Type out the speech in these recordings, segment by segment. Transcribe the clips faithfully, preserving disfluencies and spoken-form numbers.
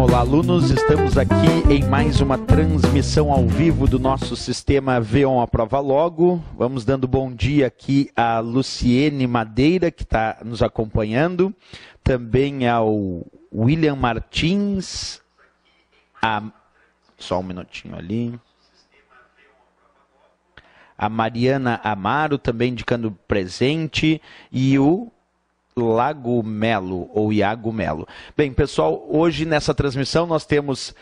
Olá, alunos, estamos aqui em mais uma transmissão ao vivo do nosso sistema Veon Aprova Logo. Vamos dando bom dia aqui a Luciene Madeira, que está nos acompanhando, também ao William Martins, a... só um minutinho ali, a Mariana Amaro, também indicando presente, e o Lago Melo, ou Iago Melo. Bem, pessoal, hoje nessa transmissão nós temos uh,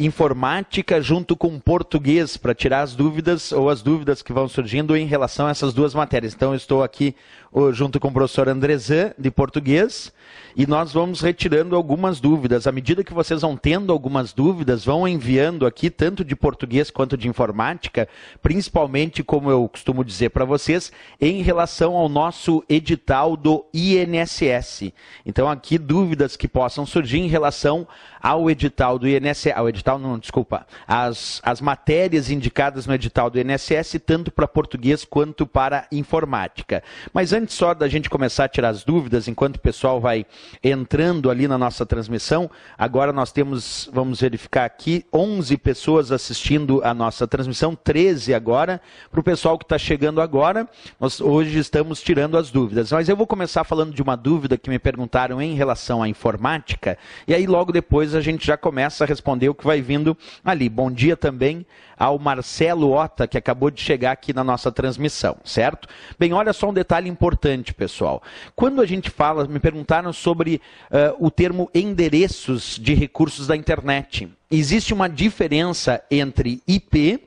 informática junto com português para tirar as dúvidas ou as dúvidas que vão surgindo em relação a essas duas matérias. Então, eu estou aqui uh, junto com o professor Andresan, de português, e nós vamos retirando algumas dúvidas. À medida que vocês vão tendo algumas dúvidas, vão enviando aqui, tanto de português quanto de informática, principalmente, como eu costumo dizer para vocês, em relação ao nosso edital do I N S S. Então, aqui, dúvidas que possam surgir em relação ao edital do I N S S, ao edital, não, desculpa, as, as matérias indicadas no edital do I N S S, tanto para português quanto para informática. Mas antes só da gente começar a tirar as dúvidas, enquanto o pessoal vai entrando ali na nossa transmissão, agora nós temos, vamos verificar aqui, onze pessoas assistindo a nossa transmissão, treze agora. Para o pessoal que está chegando agora, nós hoje estamos tirando as dúvidas. Mas eu vou começar falando falando de uma dúvida que me perguntaram em relação à informática, e aí logo depois a gente já começa a responder o que vai vindo ali. Bom dia também ao Marcelo Ota, que acabou de chegar aqui na nossa transmissão, certo? Bem, olha só um detalhe importante, pessoal. Quando a gente fala, me perguntaram sobre uh, o termo endereços de recursos da internet. Existe uma diferença entre I P,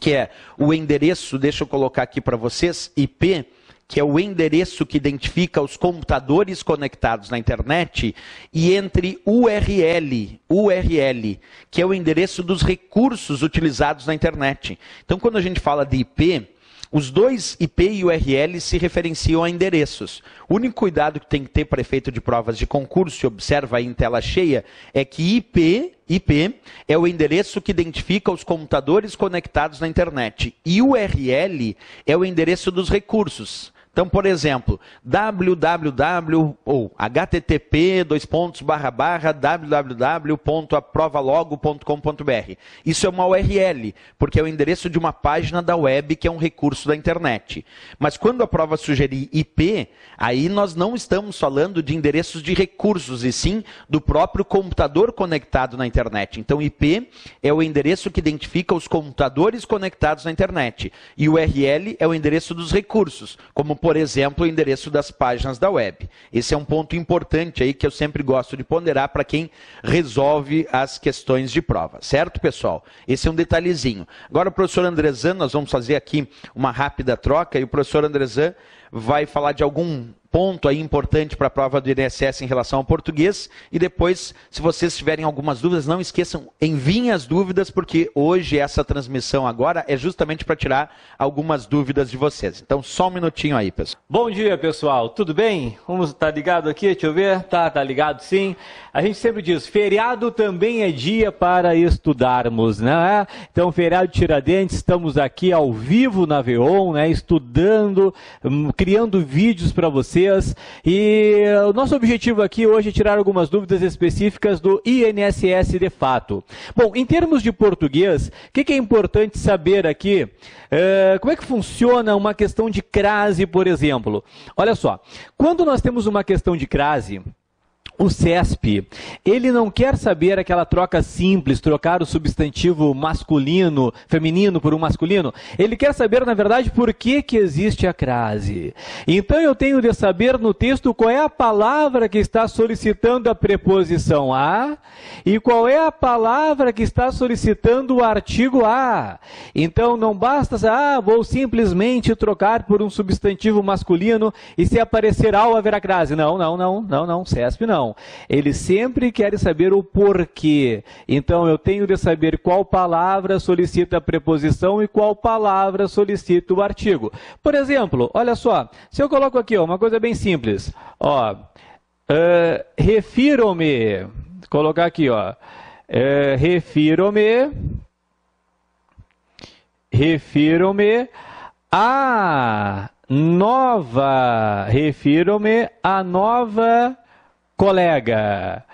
que é o endereço, deixa eu colocar aqui para vocês, I P, que é o endereço que identifica os computadores conectados na internet, e entre U R L, U R L, que é o endereço dos recursos utilizados na internet. Então, quando a gente fala de I P, os dois, I P e U R L, se referenciam a endereços. O único cuidado que tem que ter para efeito de provas de concurso, e observa aí em tela cheia, é que I P, I P é o endereço que identifica os computadores conectados na internet. E U R L é o endereço dos recursos. Então, por exemplo, www ou http dois pontos barra barra www ponto aprova logo ponto com ponto br. Isso é uma U R L, porque é o endereço de uma página da web que é um recurso da internet. Mas quando a prova sugerir I P, aí nós não estamos falando de endereços de recursos, e sim do próprio computador conectado na internet. Então, I P é o endereço que identifica os computadores conectados na internet. E U R L é o endereço dos recursos, como por exemplo, o endereço das páginas da web. Esse é um ponto importante aí que eu sempre gosto de ponderar para quem resolve as questões de prova. Certo, pessoal? Esse é um detalhezinho. Agora, o professor Andresan, nós vamos fazer aqui uma rápida troca, e o professor Andresan vai falar de algum ponto aí importante para a prova do I N S S em relação ao português. E depois, se vocês tiverem algumas dúvidas, não esqueçam, enviem as dúvidas, porque hoje essa transmissão agora é justamente para tirar algumas dúvidas de vocês. Então, só um minutinho aí, pessoal. Bom dia, pessoal. Tudo bem? Vamos, tá ligado aqui? Deixa eu ver. Tá, tá ligado sim. A gente sempre diz, feriado também é dia para estudarmos, né? Então, feriado de Tiradentes, estamos aqui ao vivo na Veon, né? Estudando, criando vídeos para vocês, e o nosso objetivo aqui hoje é tirar algumas dúvidas específicas do I N S S de fato. Bom, em termos de português, o que, que é importante saber aqui? É, como é que funciona uma questão de crase, por exemplo? Olha só, quando nós temos uma questão de crase, o C E S P, ele não quer saber aquela troca simples, trocar o substantivo masculino, feminino por um masculino. Ele quer saber, na verdade, por que, que existe a crase. Então, eu tenho de saber no texto qual é a palavra que está solicitando a preposição a e qual é a palavra que está solicitando o artigo a. Então, não basta, ah, vou simplesmente trocar por um substantivo masculino e se aparecer ao haverá crase. Não, não, não, não, não, C E S P não. Ele sempre quer saber o porquê. Então, eu tenho de saber qual palavra solicita a preposição e qual palavra solicita o artigo. Por exemplo, olha só, se eu coloco aqui ó, uma coisa bem simples. Ó, uh, refiro-me, vou colocar aqui, ó, uh, refiro-me, refiro-me a nova, refiro-me a nova colega.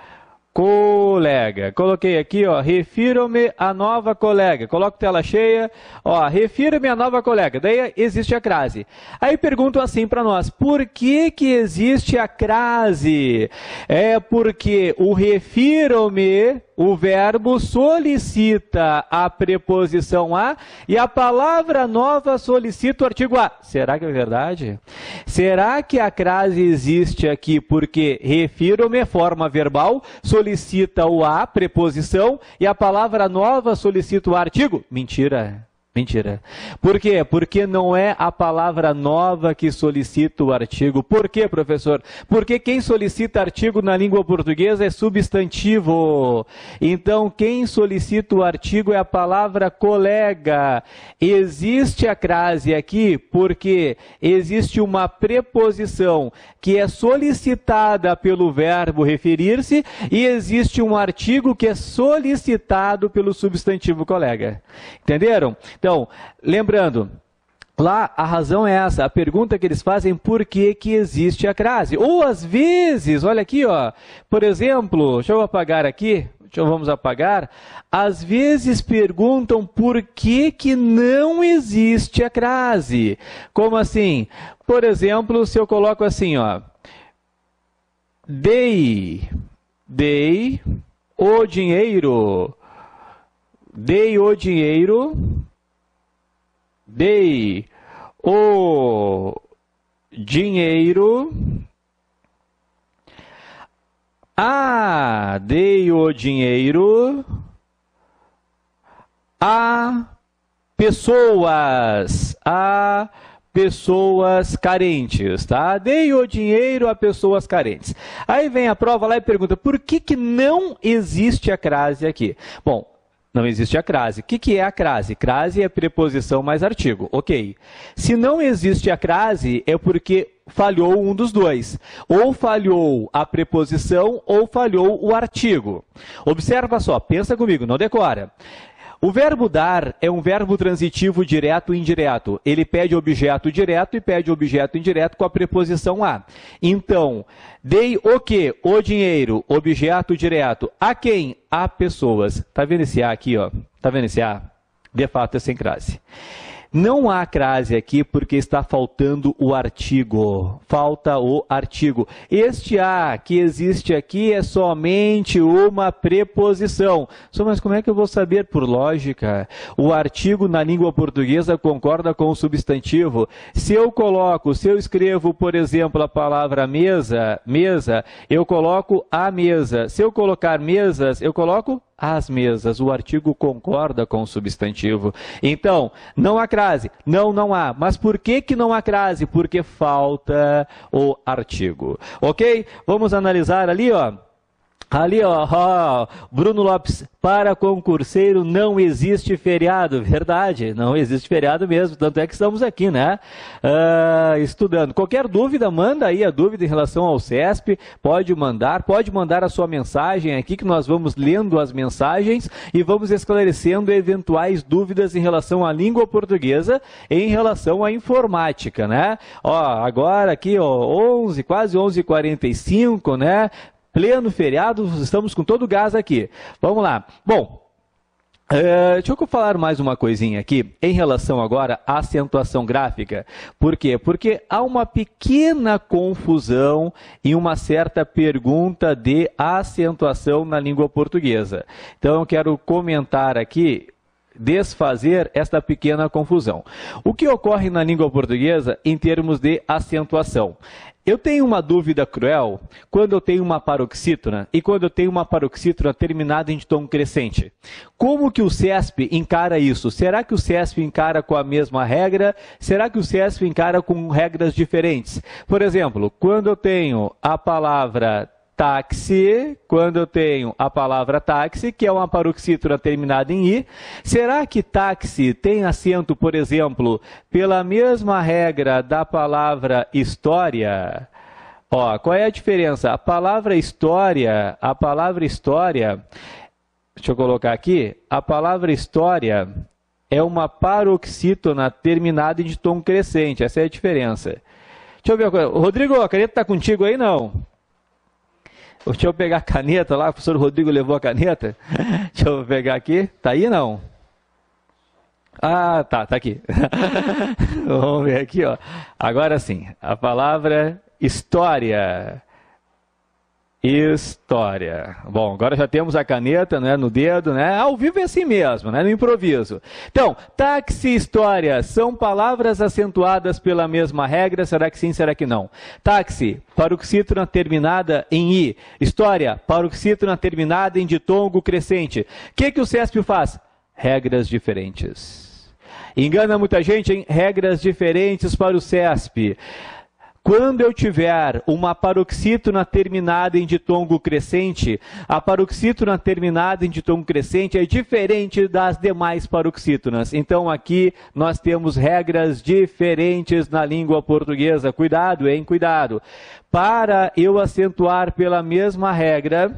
Colega. Coloquei aqui, ó, refiro-me a nova colega. Coloco tela cheia, ó, refiro-me a nova colega. Daí existe a crase. Aí perguntam assim para nós, por que que existe a crase? É porque o refiro-me, o verbo solicita a preposição a e a palavra nova solicita o artigo a. Será que é verdade? Será que a crase existe aqui porque refiro-me, forma verbal, solicita o a, preposição, e a palavra nova solicita o artigo? Mentira. Mentira. Por quê? Porque não é a palavra nova que solicita o artigo. Por quê, professor? Porque quem solicita artigo na língua portuguesa é substantivo. Então, quem solicita o artigo é a palavra colega. Existe a crase aqui porque existe uma preposição que é solicitada pelo verbo referir-se e existe um artigo que é solicitado pelo substantivo colega. Entenderam? Então, lembrando, lá a razão é essa, a pergunta que eles fazem, por que que existe a crase? Ou às vezes, olha aqui, ó, por exemplo, deixa eu apagar aqui, deixa eu, vamos apagar, às vezes perguntam por que que não existe a crase. Como assim? Por exemplo, se eu coloco assim, ó, dei, dei o dinheiro, dei o dinheiro, dei o dinheiro, a, dei o dinheiro, a pessoas, a pessoas carentes, tá? Dei o dinheiro a pessoas carentes. Aí vem a prova lá e pergunta, por que que não existe a crase aqui? Bom, não existe a crase. O que que é a crase? Crase é preposição mais artigo. Ok. Se não existe a crase, é porque falhou um dos dois. Ou falhou a preposição, ou falhou o artigo. Observa só, pensa comigo, não decora. O verbo dar é um verbo transitivo direto e indireto. Ele pede objeto direto e pede objeto indireto com a preposição a. Então, dei o quê? O dinheiro, objeto direto. A quem? A pessoas. Tá vendo esse a aqui, ó? Tá vendo esse a? De fato é sem crase. Não há crase aqui porque está faltando o artigo. Falta o artigo. Este a que existe aqui é somente uma preposição. Mas como é que eu vou saber por lógica? O artigo na língua portuguesa concorda com o substantivo. Se eu coloco, se eu escrevo, por exemplo, a palavra mesa, mesa, eu coloco a mesa. Se eu colocar mesas, eu coloco as mesas, o artigo concorda com o substantivo. Então, não há crase. Não, não há. Mas por que que não há crase? Porque falta o artigo. Ok? Vamos analisar ali, ó. Ali, ó, ó, Bruno Lopes, para concurseiro não existe feriado. Verdade, não existe feriado mesmo, tanto é que estamos aqui, né, uh, estudando. Qualquer dúvida, manda aí a dúvida em relação ao C E S P, pode mandar, pode mandar a sua mensagem aqui, que nós vamos lendo as mensagens e vamos esclarecendo eventuais dúvidas em relação à língua portuguesa, em relação à informática, né. Ó, agora aqui, ó, onze, quase onze e quarenta e cinco, né. Pleno feriado, estamos com todo o gás aqui. Vamos lá. Bom, uh, deixa eu falar mais uma coisinha aqui em relação agora à acentuação gráfica. Por quê? Porque há uma pequena confusão em uma certa pergunta de acentuação na língua portuguesa. Então eu quero comentar aqui, desfazer esta pequena confusão. O que ocorre na língua portuguesa em termos de acentuação? Eu tenho uma dúvida cruel quando eu tenho uma paroxítona e quando eu tenho uma paroxítona terminada em tom crescente. Como que o C E S P encara isso? Será que o C E S P encara com a mesma regra? Será que o C E S P encara com regras diferentes? Por exemplo, quando eu tenho a palavra táxi, quando eu tenho a palavra táxi, que é uma paroxítona terminada em i, será que táxi tem acento, por exemplo, pela mesma regra da palavra história? Ó, qual é a diferença? A palavra história, a palavra história, deixa eu colocar aqui, a palavra história é uma paroxítona terminada em tom crescente, essa é a diferença. Deixa eu ver, Rodrigo, a caneta está contigo aí, não? Deixa eu pegar a caneta lá, o professor Rodrigo levou a caneta. Deixa eu pegar aqui. Tá aí, não? Ah, tá, tá aqui. Vamos ver aqui, ó. Agora sim, a palavra história. História. Bom, agora já temos a caneta, né, no dedo, né? Ao vivo é assim mesmo, né? No improviso. Então, táxi e história são palavras acentuadas pela mesma regra? Será que sim, será que não? Táxi, paroxítona terminada em i. História, paroxítona terminada em ditongo crescente. O que que o C E S P faz? Regras diferentes. Engana muita gente, hein? Regras diferentes para o C E S P. Quando eu tiver uma paroxítona terminada em ditongo crescente, a paroxítona terminada em ditongo crescente é diferente das demais paroxítonas. Então aqui nós temos regras diferentes na língua portuguesa. Cuidado, hein? Cuidado. Para eu acentuar pela mesma regra,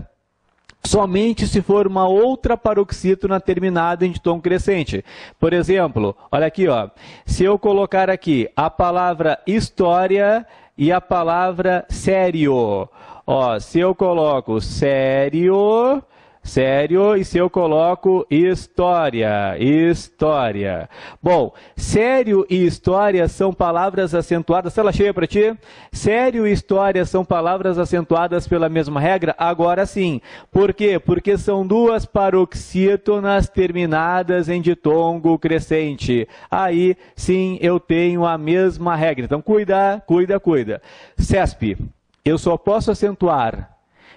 somente se for uma outra paroxítona terminada em ditongo crescente. Por exemplo, olha aqui, ó. Se eu colocar aqui a palavra história e a palavra sério. Ó, se eu coloco sério, sério, e se eu coloco história, história. Bom, sério e história são palavras acentuadas. Tela cheia para ti? Sério e história são palavras acentuadas pela mesma regra? Agora sim. Por quê? Porque são duas paroxítonas terminadas em ditongo crescente. Aí sim eu tenho a mesma regra. Então cuida, cuida, cuida. C E S P, eu só posso acentuar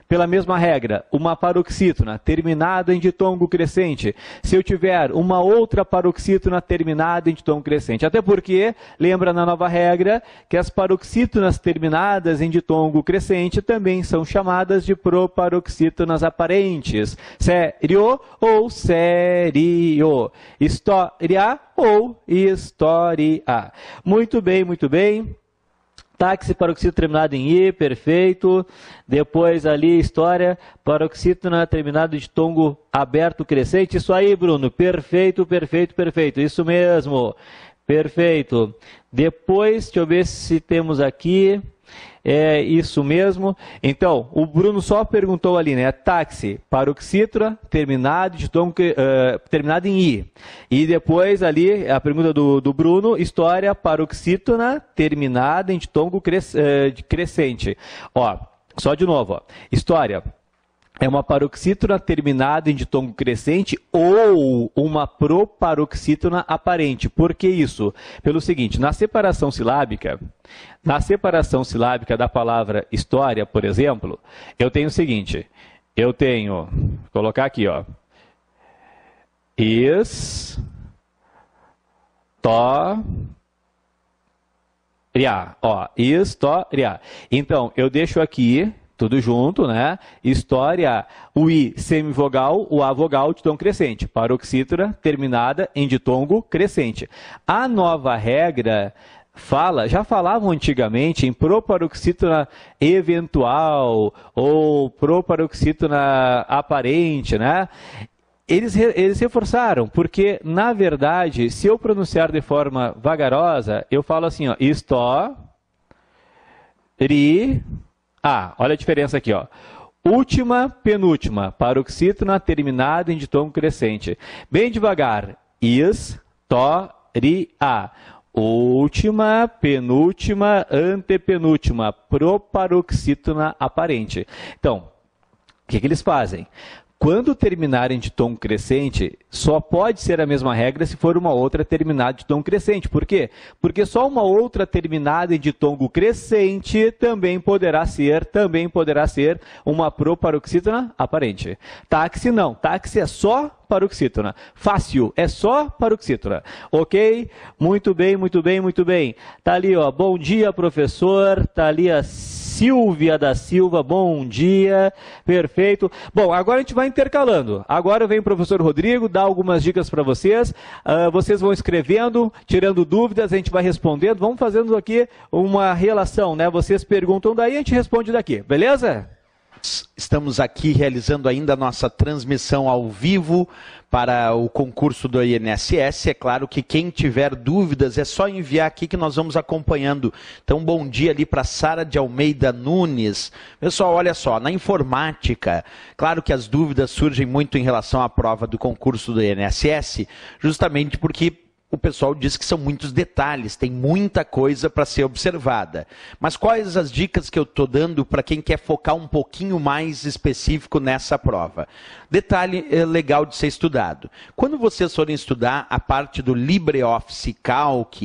pela mesma regra, uma paroxítona terminada em ditongo crescente, se eu tiver uma outra paroxítona terminada em ditongo crescente. Até porque, lembra na nova regra, que as paroxítonas terminadas em ditongo crescente também são chamadas de proparoxítonas aparentes. Sério ou sério. História ou história. Muito bem, muito bem. Táxi, paroxítona terminado em i, perfeito. Depois ali, história, paroxítona terminado em ditongo aberto crescente. Isso aí, Bruno. Perfeito, perfeito, perfeito. Isso mesmo. Perfeito. Depois, deixa eu ver se temos aqui. É isso mesmo. Então, o Bruno só perguntou ali, né? Táxi, paroxítona terminado em ditongo, uh, terminado em i. E depois ali, a pergunta do, do Bruno, história, paroxítona terminada em ditongo cres, uh, crescente. Ó, só de novo, ó. História é uma paroxítona terminada em ditongo crescente ou uma proparoxítona aparente. Por que isso? Pelo seguinte, na separação silábica, na separação silábica da palavra história, por exemplo, eu tenho o seguinte, eu tenho, vou colocar aqui, ó, is, to, ria, ó, is, to, ria. Então, eu deixo aqui tudo junto, né? História, o i semivogal, o a vogal, ditongo crescente. Paroxítona terminada em ditongo crescente. A nova regra fala, já falavam antigamente em proparoxítona eventual ou proparoxítona aparente, né? Eles, eles reforçaram, porque, na verdade, se eu pronunciar de forma vagarosa, eu falo assim, ó, histó-ri. Ah, olha a diferença aqui, ó. Última, penúltima, paroxítona terminada em ditongo crescente. Bem devagar, is-to-ri-a. Última, penúltima, antepenúltima, proparoxítona aparente. Então, o que que eles fazem? Quando terminarem de tom crescente, só pode ser a mesma regra se for uma outra terminada de tom crescente. Por quê? Porque só uma outra terminada de tongo crescente também poderá ser, também poderá ser uma proparoxítona aparente. Táxi não. Táxi é só paroxítona. Fácil, é só paroxítona. Ok? Muito bem, muito bem, muito bem. Tá ali, ó. Bom dia, professor. Tá ali a Silvia da Silva. Bom dia. Perfeito. Bom, agora a gente vai intercalando. Agora vem o professor Rodrigo, dá algumas dicas para vocês. Uh, vocês vão escrevendo, tirando dúvidas, a gente vai respondendo. Vamos fazendo aqui uma relação, né? Vocês perguntam daí, a gente responde daqui. Beleza? Estamos aqui realizando ainda a nossa transmissão ao vivo para o concurso do I N S S. É claro que quem tiver dúvidas é só enviar aqui que nós vamos acompanhando. Então, bom dia ali para Sara de Almeida Nunes. Pessoal, olha só, na informática, claro que as dúvidas surgem muito em relação à prova do concurso do I N S S, justamente porque o pessoal diz que são muitos detalhes, tem muita coisa para ser observada. Mas quais as dicas que eu estou dando para quem quer focar um pouquinho mais específico nessa prova? Detalhe legal de ser estudado. Quando vocês forem estudar a parte do LibreOffice Calc,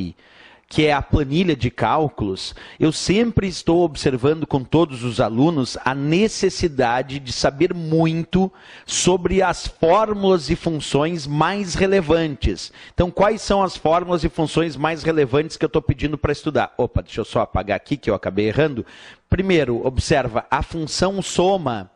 que é a planilha de cálculos, eu sempre estou observando com todos os alunos a necessidade de saber muito sobre as fórmulas e funções mais relevantes. Então, quais são as fórmulas e funções mais relevantes que eu estou pedindo para estudar? Opa, deixa eu só apagar aqui que eu acabei errando. Primeiro, observa a função soma.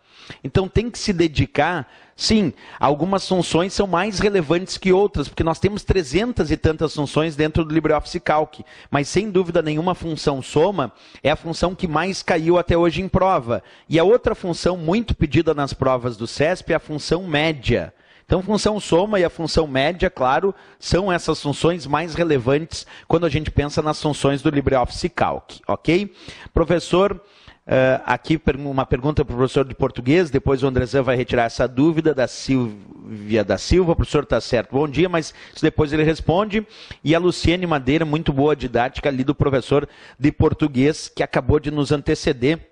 Então, tem que se dedicar. Sim, algumas funções são mais relevantes que outras, porque nós temos trezentas e tantas funções dentro do LibreOffice Calc, mas sem dúvida nenhuma a função soma é a função que mais caiu até hoje em prova. E a outra função muito pedida nas provas do C E S P é a função média. Então, a função soma e a função média, claro, são essas funções mais relevantes quando a gente pensa nas funções do LibreOffice Calc, ok? Professor... Uh, aqui uma pergunta para o professor de português, depois o Andresan vai retirar essa dúvida da Silvia da Silva. O professor está certo, bom dia, mas depois ele responde. E a Luciene Madeira, muito boa didática ali do professor de português que acabou de nos anteceder.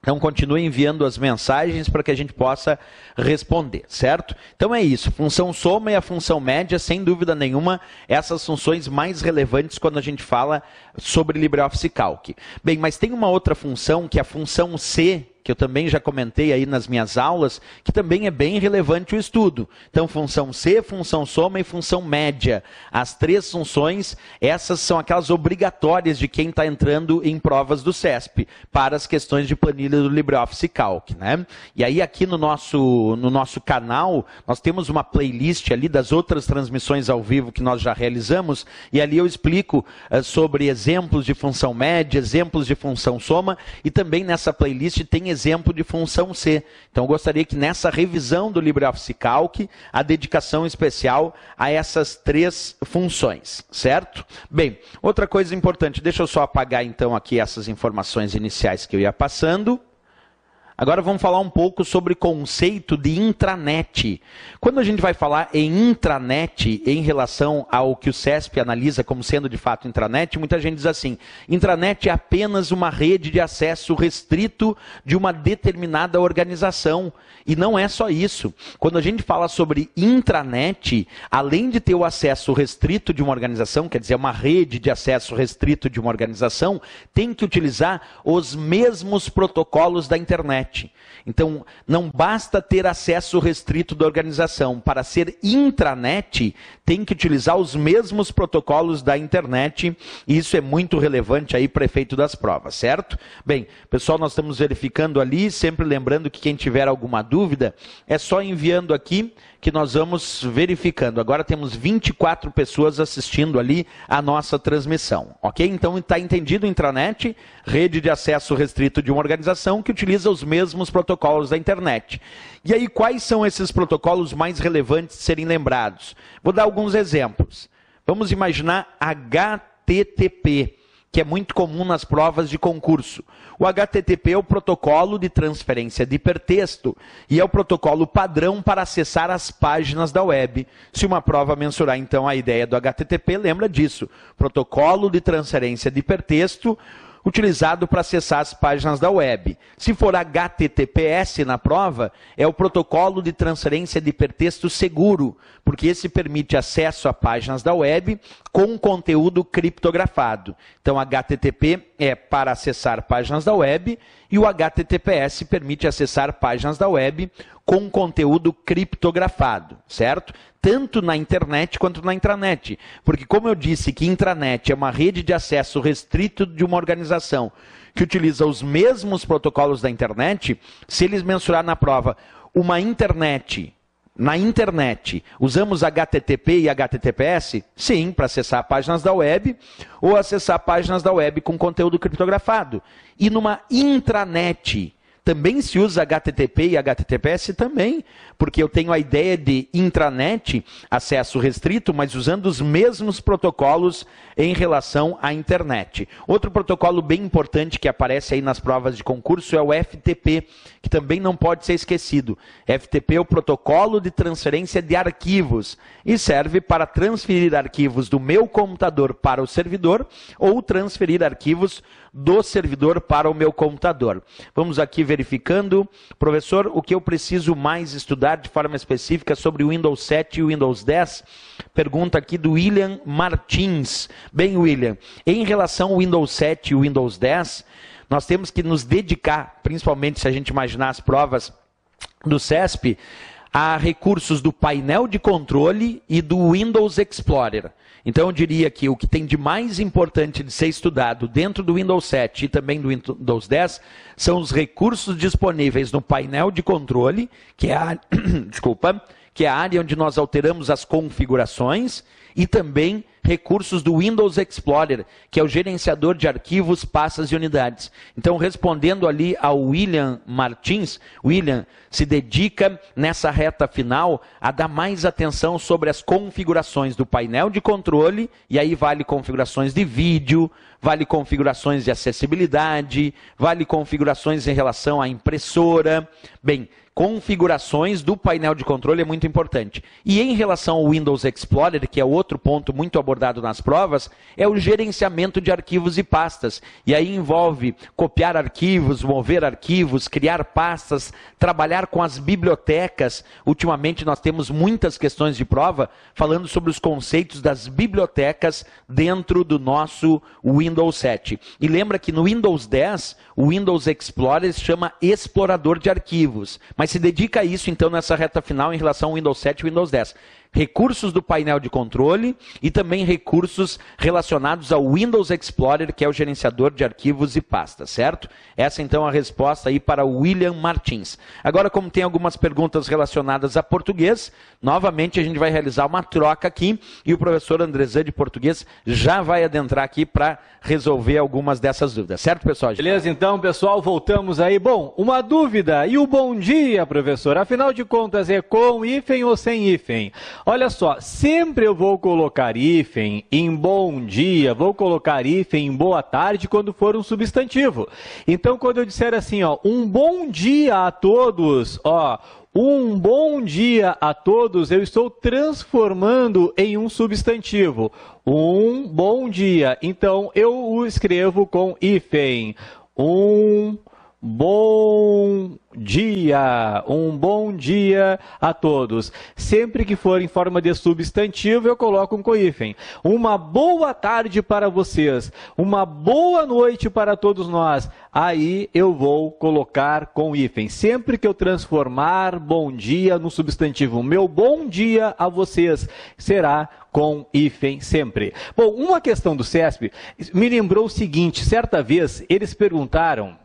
Então, continue enviando as mensagens para que a gente possa responder, certo? Então, é isso. Função soma e a função média, sem dúvida nenhuma, essas funções mais relevantes quando a gente fala sobre LibreOffice Calc. Bem, mas tem uma outra função, que é a função C, que eu também já comentei aí nas minhas aulas, que também é bem relevante o estudo. Então, função C, função soma e função média. As três funções, essas são aquelas obrigatórias de quem está entrando em provas do C E S P, para as questões de planilha do LibreOffice Calc, né? E aí, aqui no nosso, no nosso canal, nós temos uma playlist ali das outras transmissões ao vivo que nós já realizamos, e ali eu explico uh, sobre exemplos de função média, exemplos de função soma, e também nessa playlist tem exemplos exemplo de função C. Então, eu gostaria que nessa revisão do LibreOffice Calc, a dedicação especial a essas três funções, certo? Bem, outra coisa importante, deixa eu só apagar então aqui essas informações iniciais que eu ia passando. Agora vamos falar um pouco sobre o conceito de intranet. Quando a gente vai falar em intranet, em relação ao que o C E S P analisa como sendo de fato intranet, muita gente diz assim, intranet é apenas uma rede de acesso restrito de uma determinada organização. E não é só isso. Quando a gente fala sobre intranet, além de ter o acesso restrito de uma organização, quer dizer, uma rede de acesso restrito de uma organização, tem que utilizar os mesmos protocolos da internet. Então, não basta ter acesso restrito da organização. Para ser intranet, tem que utilizar os mesmos protocolos da internet. E isso é muito relevante aí para efeito das provas, certo? Bem, pessoal, nós estamos verificando ali, sempre lembrando que quem tiver alguma dúvida, é só enviando aqui que nós vamos verificando. Agora temos vinte e quatro pessoas assistindo ali a nossa transmissão, ok? Então, está entendido intranet, rede de acesso restrito de uma organização que utiliza os mesmos mesmos protocolos da internet. E aí, quais são esses protocolos mais relevantes de serem lembrados? Vou dar alguns exemplos. Vamos imaginar H T T P, que é muito comum nas provas de concurso. O H T T P é o protocolo de transferência de hipertexto e é o protocolo padrão para acessar as páginas da web. Se uma prova mensurar, então, a ideia do H T T P, lembra disso. Protocolo de transferência de hipertexto utilizado para acessar as páginas da web. Se for H T T P S na prova, é o protocolo de transferência de hipertexto seguro, porque esse permite acesso a páginas da web com conteúdo criptografado. Então, H T T P é para acessar páginas da web e o H T T P S permite acessar páginas da web com conteúdo criptografado, certo? Tanto na internet quanto na intranet. Porque como eu disse que intranet é uma rede de acesso restrito de uma organização que utiliza os mesmos protocolos da internet, se eles mensurar na prova uma internet... Na internet, usamos H T T P e H T T P S? Sim, para acessar páginas da web ou acessar páginas da web com conteúdo criptografado. E numa intranet... também se usa H T T P e H T T P S também, porque eu tenho a ideia de intranet, acesso restrito, mas usando os mesmos protocolos em relação à internet. Outro protocolo bem importante que aparece aí nas provas de concurso é o F T P, que também não pode ser esquecido. F T P é o protocolo de transferência de arquivos e serve para transferir arquivos do meu computador para o servidor ou transferir arquivos do servidor para o meu computador. Vamos aqui verificando. Professor, o que eu preciso mais estudar de forma específica sobre o Windows sete e o Windows dez? Pergunta aqui do William Martins. Bem, William, em relação ao Windows sete e o Windows dez, nós temos que nos dedicar, principalmente se a gente imaginar as provas do C E S P, a recursos do painel de controle e do Windows Explorer. Então, eu diria que o que tem de mais importante de ser estudado dentro do Windows sete e também do Windows dez são os recursos disponíveis no painel de controle, que é a, desculpa, que é a área onde nós alteramos as configurações, e também recursos do Windows Explorer, que é o gerenciador de arquivos, pastas e unidades. Então, respondendo ali ao William Martins, William se dedica nessa reta final a dar mais atenção sobre as configurações do painel de controle, e aí vale configurações de vídeo, vale configurações de acessibilidade, vale configurações em relação à impressora. Bem, configurações do painel de controle é muito importante. E em relação ao Windows Explorer, que é outro ponto muito abordado nas provas, é o gerenciamento de arquivos e pastas. E aí envolve copiar arquivos, mover arquivos, criar pastas, trabalhar com as bibliotecas. Ultimamente nós temos muitas questões de prova falando sobre os conceitos das bibliotecas dentro do nosso Windows. Windows sete. E lembra que no Windows dez, o Windows Explorer se chama Explorador de Arquivos. Mas se dedica a isso, então, nessa reta final em relação ao Windows sete e Windows dez. Recursos do painel de controle e também recursos relacionados ao Windows Explorer, que é o gerenciador de arquivos e pastas, certo? Essa, então, é a resposta aí para o William Martins. Agora, como tem algumas perguntas relacionadas a português, novamente a gente vai realizar uma troca aqui e o professor Andresan de português já vai adentrar aqui para resolver algumas dessas dúvidas, certo, pessoal? Beleza, então, pessoal, voltamos aí. Bom, uma dúvida e o bom dia, professor. Afinal de contas, é com hífen ou sem hífen? Olha só, sempre eu vou colocar hífen em bom dia, vou colocar hífen em boa tarde quando for um substantivo. Então, quando eu disser assim, ó, um bom dia a todos, ó, um bom dia a todos, eu estou transformando em um substantivo. Um bom dia, então eu o escrevo com hífen. Um bom dia, um bom dia a todos. Sempre que for em forma de substantivo, eu coloco um coífen. Uma boa tarde para vocês, uma boa noite para todos nós. Aí eu vou colocar com hífen. Sempre que eu transformar bom dia no substantivo, meu bom dia a vocês será com hífen sempre. Bom, uma questão do C E S P me lembrou o seguinte, certa vez eles perguntaram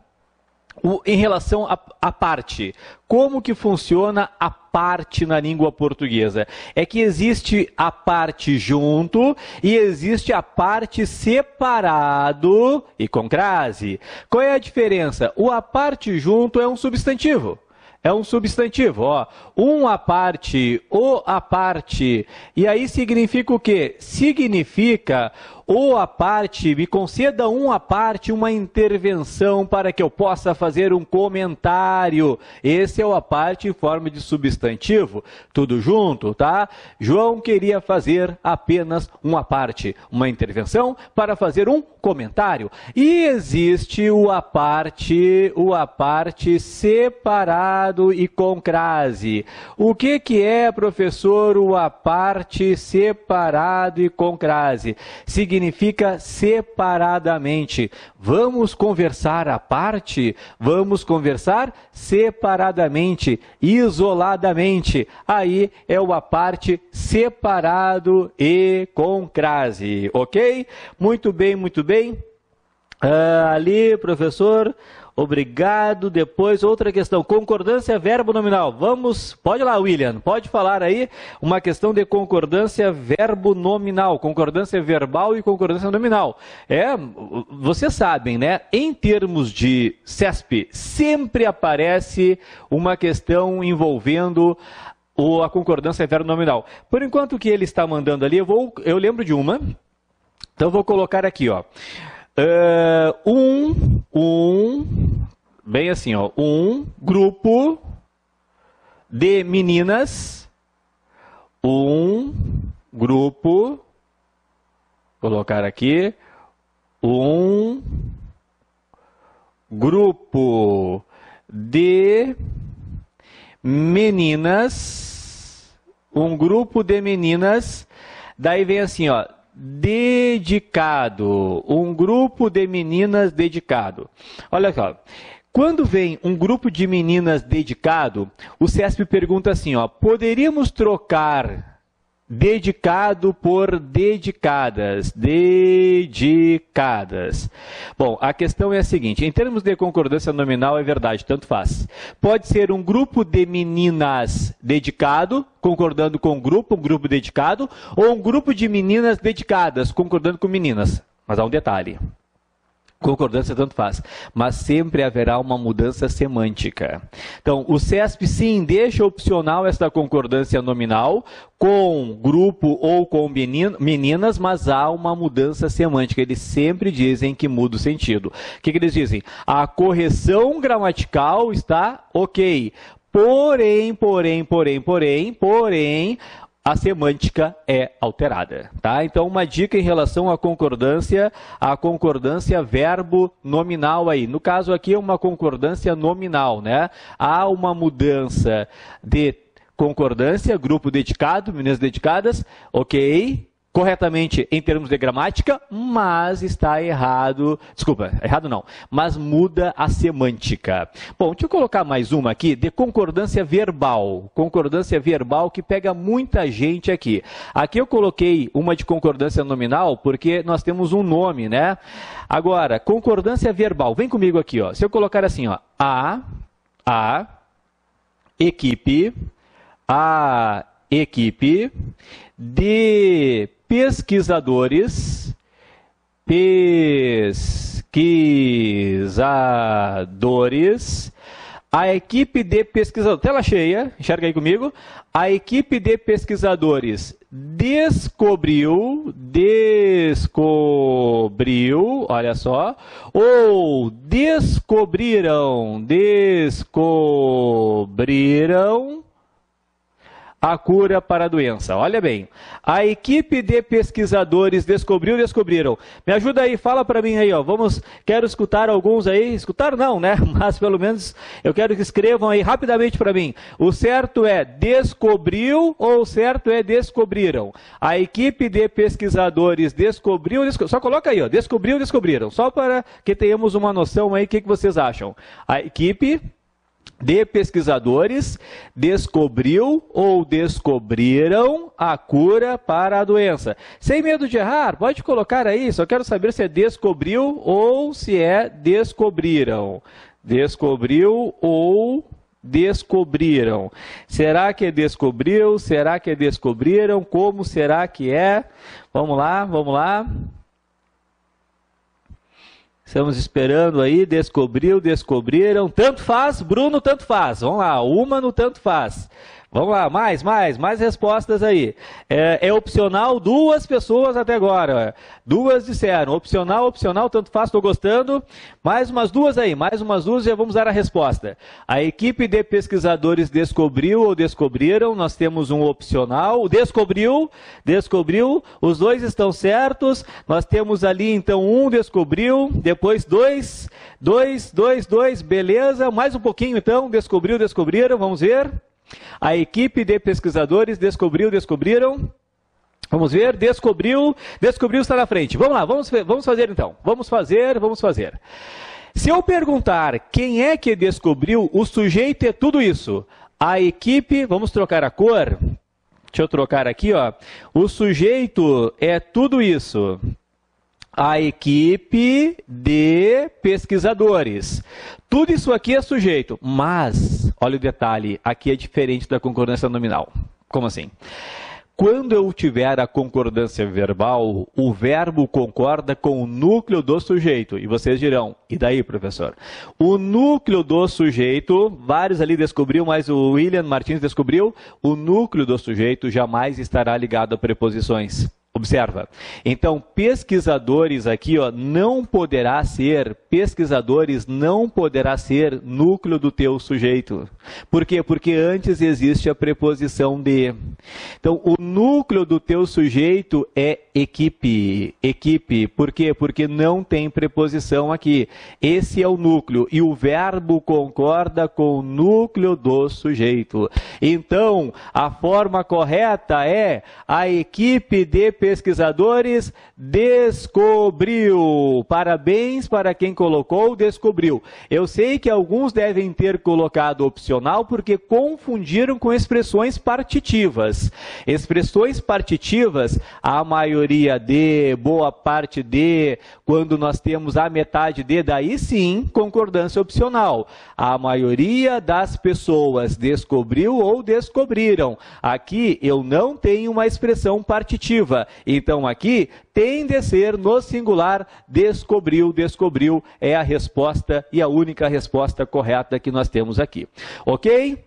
O, em relação à parte, como que funciona a parte na língua portuguesa? É que existe a parte junto e existe a parte separado e com crase. Qual é a diferença? O a parte junto é um substantivo. É um substantivo, ó, um a parte, o a parte, e aí significa o quê? Significa o a parte, me conceda um a parte, uma intervenção para que eu possa fazer um comentário. Esse é o a parte em forma de substantivo, tudo junto, tá? João queria fazer apenas uma parte, uma intervenção para fazer um comentário. E existe o a parte, o a parte separado e com crase. O que que é, professor, o a parte separado e com crase? Significa separadamente. Vamos conversar a parte? Vamos conversar separadamente, isoladamente. Aí é o a parte separado e com crase, ok? Muito bem, muito bem. Ah, ali, professor... Obrigado. Depois, outra questão. Concordância verbo nominal. Vamos, pode lá, William. Pode falar aí uma questão de concordância verbo nominal. Concordância verbal e concordância nominal. É, vocês sabem, né? Em termos de C E S P, sempre aparece uma questão envolvendo ou a concordância verbo nominal. Por enquanto que ele está mandando ali, eu, vou, eu lembro de uma. Então, vou colocar aqui, ó. Uh, um, um, bem assim, ó. Um grupo de meninas. Um grupo, colocar aqui. Um grupo de meninas. Um grupo de meninas. Daí vem assim, ó. Dedicado, um grupo de meninas dedicado. Olha só, quando vem um grupo de meninas dedicado, o C E S P pergunta assim, ó, poderíamos trocar dedicado por dedicadas, dedicadas. Bom, a questão é a seguinte, em termos de concordância nominal é verdade, tanto faz. Pode ser um grupo de meninas dedicado, concordando com um grupo, um grupo dedicado, ou um grupo de meninas dedicadas, concordando com meninas. Mas há um detalhe. Concordância tanto faz, mas sempre haverá uma mudança semântica. Então, o C E S P sim deixa opcional esta concordância nominal com grupo ou com meninas, mas há uma mudança semântica. Eles sempre dizem que muda o sentido. O que, que eles dizem? A correção gramatical está ok, porém, porém, porém, porém, porém... a semântica é alterada, tá? Então, uma dica em relação à concordância, à concordância verbo nominal aí. No caso aqui é uma concordância nominal, né? Há uma mudança de concordância, grupo dedicado, meninas dedicadas, ok, corretamente em termos de gramática, mas está errado, desculpa, errado não, mas muda a semântica. Bom, deixa eu colocar mais uma aqui, de concordância verbal, concordância verbal que pega muita gente aqui. Aqui eu coloquei uma de concordância nominal, porque nós temos um nome, né? Agora, concordância verbal, vem comigo aqui, ó. Se eu colocar assim, ó, a, a, equipe, a, equipe, de... pesquisadores, pesquisadores, a equipe de pesquisadores, tela cheia, enxerga aí comigo, a equipe de pesquisadores descobriu, descobriu, olha só, ou descobriram, descobriram, a cura para a doença. Olha bem, a equipe de pesquisadores descobriu, descobriram. Me ajuda aí, fala para mim aí, ó. Vamos, quero escutar alguns aí. Escutar não, né? Mas pelo menos eu quero que escrevam aí rapidamente para mim. O certo é descobriu ou o certo é descobriram? A equipe de pesquisadores descobriu, descobriu. Só coloca aí, ó. Descobriu, descobriram. Só para que tenhamos uma noção aí, o que, que vocês acham? A equipe de pesquisadores descobriu ou descobriram a cura para a doença. Sem medo de errar, pode colocar aí, só quero saber se é descobriu ou se é descobriram. Descobriu ou descobriram. Será que é descobriu? Será que é descobriram? Como será que é? Vamos lá, vamos lá. Estamos esperando aí, descobriu, descobriram, tanto faz, Bruno, tanto faz. Vamos lá, uma no tanto faz. Vamos lá, mais, mais, mais respostas aí. É, é opcional, duas pessoas até agora. Duas disseram, opcional, opcional, tanto faz, estou gostando. Mais umas duas aí, mais umas duas, já vamos dar a resposta. A equipe de pesquisadores descobriu ou descobriram, nós temos um opcional. Descobriu, descobriu, os dois estão certos. Nós temos ali, então, um descobriu, depois dois, dois, dois, dois, beleza. Mais um pouquinho, então, descobriu, descobriram, vamos ver. A equipe de pesquisadores descobriu, descobriram. Vamos ver, descobriu, descobriu está na frente. Vamos lá, vamos, vamos fazer então. Vamos fazer, vamos fazer. Se eu perguntar quem é que descobriu, o sujeito é tudo isso. A equipe, vamos trocar a cor. Deixa eu trocar aqui, ó. O sujeito é tudo isso. a equipe de pesquisadores. Tudo isso aqui é sujeito, mas, olha o detalhe, aqui é diferente da concordância nominal. Como assim? Quando eu tiver a concordância verbal, o verbo concorda com o núcleo do sujeito. E vocês dirão, e daí, professor? O núcleo do sujeito, vários ali descobriu, mas o William Martins descobriu, o núcleo do sujeito jamais estará ligado a preposições. Observa. Então, pesquisadores aqui, ó, não poderá ser, pesquisadores não poderá ser núcleo do teu sujeito. Por quê? Porque antes existe a preposição de. Então, o núcleo do teu sujeito é equipe. Equipe. Por quê? Porque não tem preposição aqui. Esse é o núcleo. E o verbo concorda com o núcleo do sujeito. Então, a forma correta é a equipe de pesquisadores. Pesquisadores descobriu. Parabéns para quem colocou descobriu. Eu sei que alguns devem ter colocado opcional porque confundiram com expressões partitivas. Expressões partitivas, a maioria de, boa parte de, quando nós temos a metade de, daí sim, concordância opcional. A maioria das pessoas descobriu ou descobriram. Aqui eu não tenho uma expressão partitiva. Então, aqui, tem de ser no singular, descobriu, descobriu, é a resposta e a única resposta correta que nós temos aqui. Ok?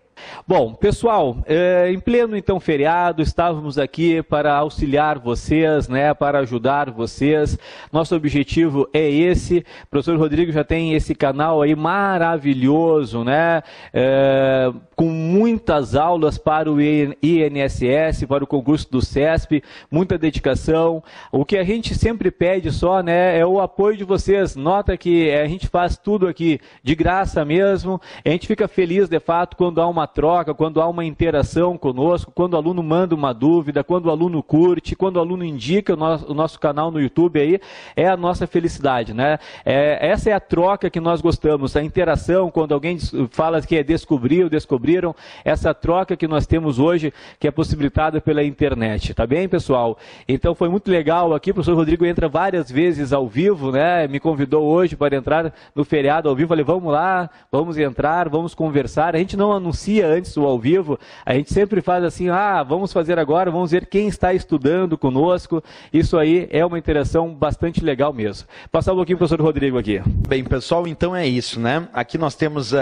Bom, pessoal, eh, em pleno então feriado, estávamos aqui para auxiliar vocês, né, para ajudar vocês. Nosso objetivo é esse. O professor Rodrigo já tem esse canal aí maravilhoso, né, eh, com muitas aulas para o I N S S, para o concurso do C E S P, muita dedicação. O que a gente sempre pede só, né, é o apoio de vocês. Nota que a gente faz tudo aqui de graça mesmo. A gente fica feliz, de fato, quando há uma troca, quando há uma interação conosco, quando o aluno manda uma dúvida, quando o aluno curte, quando o aluno indica o nosso, o nosso canal no YouTube, aí é a nossa felicidade, né? É, essa é a troca que nós gostamos, a interação, quando alguém fala que é descobriu, descobriram, essa troca que nós temos hoje, que é possibilitada pela internet, tá bem, pessoal? Então foi muito legal aqui, o professor Rodrigo entra várias vezes ao vivo, né? Me convidou hoje para entrar no feriado ao vivo, falei, vamos lá, vamos entrar, vamos conversar, a gente não anuncia antes do ao vivo, a gente sempre faz assim, ah, vamos fazer agora, vamos ver quem está estudando conosco, isso aí é uma interação bastante legal mesmo. Passar um pouquinho para o professor Rodrigo aqui. Bem, pessoal, então é isso, né? Aqui nós temos, uh,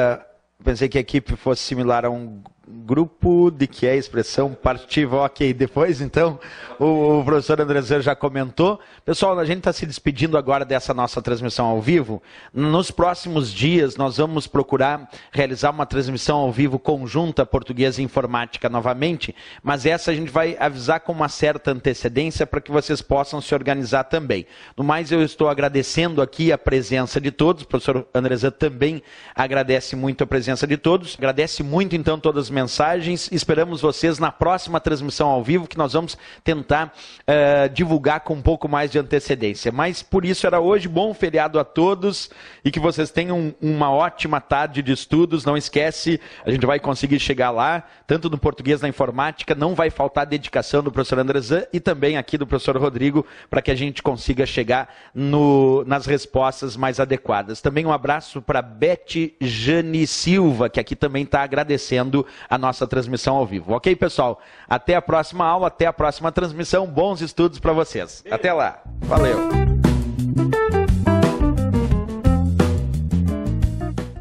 pensei que a equipe fosse similar a um grupo de que é a expressão partitiva, ok, depois então o professor Andresan já comentou. Pessoal, a gente está se despedindo agora dessa nossa transmissão ao vivo. Nos próximos dias nós vamos procurar realizar uma transmissão ao vivo conjunta português e informática novamente, mas essa a gente vai avisar com uma certa antecedência para que vocês possam se organizar também. No mais, eu estou agradecendo aqui a presença de todos, o professor Andresan também agradece muito a presença de todos, agradece muito então todas as mensagens, esperamos vocês na próxima transmissão ao vivo, que nós vamos tentar uh, divulgar com um pouco mais de antecedência, mas por isso era hoje. Bom feriado a todos e que vocês tenham uma ótima tarde de estudos. Não esquece, a gente vai conseguir chegar lá, tanto no português na informática, não vai faltar a dedicação do professor Andresan e também aqui do professor Rodrigo, para que a gente consiga chegar no, nas respostas mais adequadas. Também um abraço para Bete Jane Silva, que aqui também está agradecendo a nossa transmissão ao vivo. Ok, pessoal? Até a próxima aula, até a próxima transmissão. Bons estudos para vocês. Até lá. Valeu.